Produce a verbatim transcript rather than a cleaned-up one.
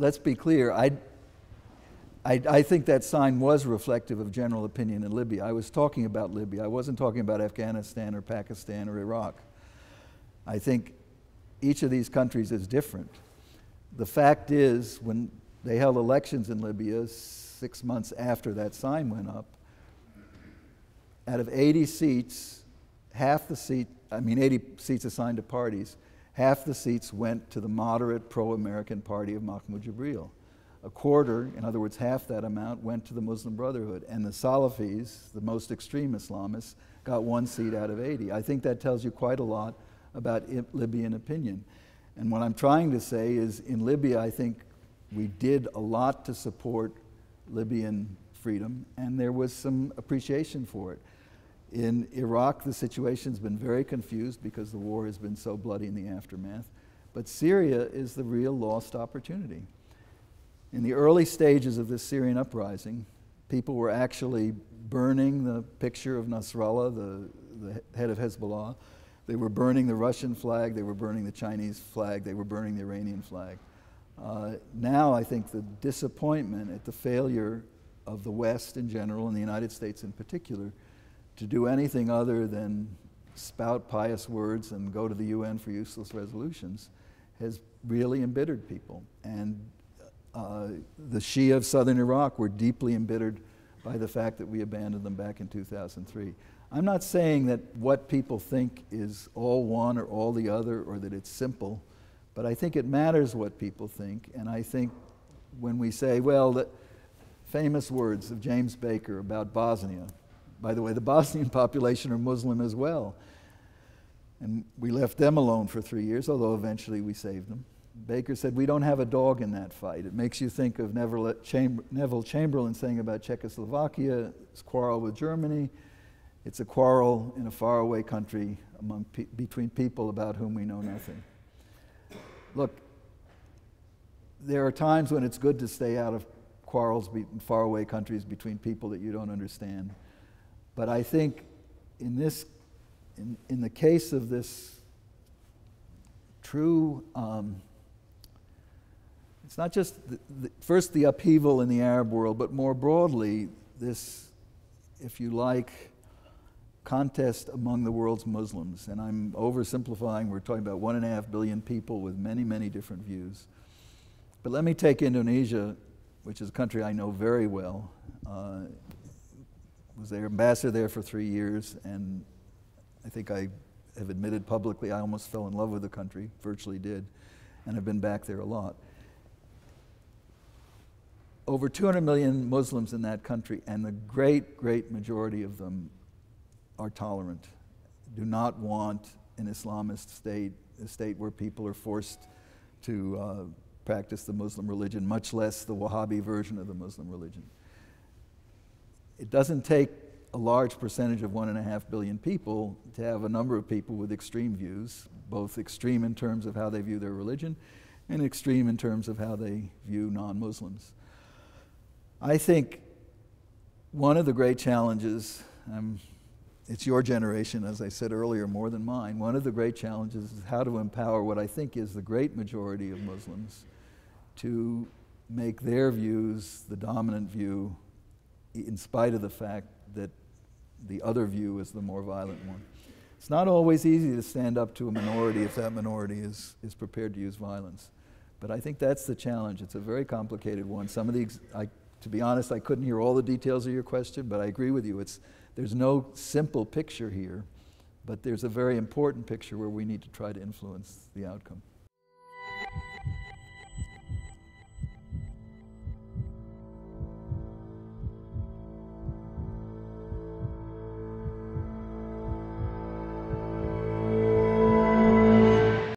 let's be clear, I, I, I think that sign was reflective of general opinion in Libya. I was talking about Libya. I wasn't talking about Afghanistan or Pakistan or Iraq. I think each of these countries is different. The fact is, when they held elections in Libya six months after that sign went up, out of eighty seats, half the seat, I mean eighty seats assigned to parties, half the seats went to the moderate pro-American party of Mahmoud Jibril. A quarter, in other words half that amount, went to the Muslim Brotherhood, and the Salafis, the most extreme Islamists, got one seat out of eighty. I think that tells you quite a lot about Libyan opinion. And what I'm trying to say is, in Libya, I think we did a lot to support Libyan freedom, and there was some appreciation for it. In Iraq, the situation's been very confused because the war has been so bloody in the aftermath. But Syria is the real lost opportunity. In the early stages of this Syrian uprising, people were actually burning the picture of Nasrallah, the, the head of Hezbollah. They were burning the Russian flag, they were burning the Chinese flag, they were burning the Iranian flag. Uh, now I think the disappointment at the failure of the West in general and the United States in particular to do anything other than spout pious words and go to the U N for useless resolutions has really embittered people. And uh, the Shia of southern Iraq were deeply embittered by the fact that we abandoned them back in two thousand three. I'm not saying that what people think is all one or all the other or that it's simple, but I think it matters what people think. And I think when we say, well, the famous words of James Baker about Bosnia, by the way, the Bosnian population are Muslim as well. And we left them alone for three years, although eventually we saved them. Baker said, we don't have a dog in that fight. It makes you think of Neville Chamber- Neville Chamberlain saying about Czechoslovakia, its quarrel with Germany. It's a quarrel in a faraway country among pe- between people about whom we know nothing. Look, there are times when it's good to stay out of quarrels be- in faraway countries between people that you don't understand. But I think in this, in, in the case of this true, um, it's not just the, the, first the upheaval in the Arab world, but more broadly this, if you like, contest among the world's Muslims. And I'm oversimplifying. We're talking about one and a half billion people with many, many different views. But let me take Indonesia, which is a country I know very well. Uh, was their ambassador there for three years, and I think I have admitted publicly I almost fell in love with the country, virtually did, and I've been back there a lot. Over two hundred million Muslims in that country, and the great, great majority of them are tolerant, do not want an Islamist state, a state where people are forced to uh, practice the Muslim religion, much less the Wahhabi version of the Muslim religion. It doesn't take a large percentage of one and a half billion people to have a number of people with extreme views, both extreme in terms of how they view their religion and extreme in terms of how they view non-Muslims. I think one of the great challenges, um, it's your generation, as I said earlier, more than mine, one of the great challenges is how to empower what I think is the great majority of Muslims to make their views the dominant view, in spite of the fact that the other view is the more violent one. It's not always easy to stand up to a minority if that minority is, is prepared to use violence. But I think that's the challenge. It's a very complicated one. Some of the, ex I, to be honest, I couldn't hear all the details of your question, but I agree with you. It's, there's no simple picture here, but there's a very important picture where we need to try to influence the outcome.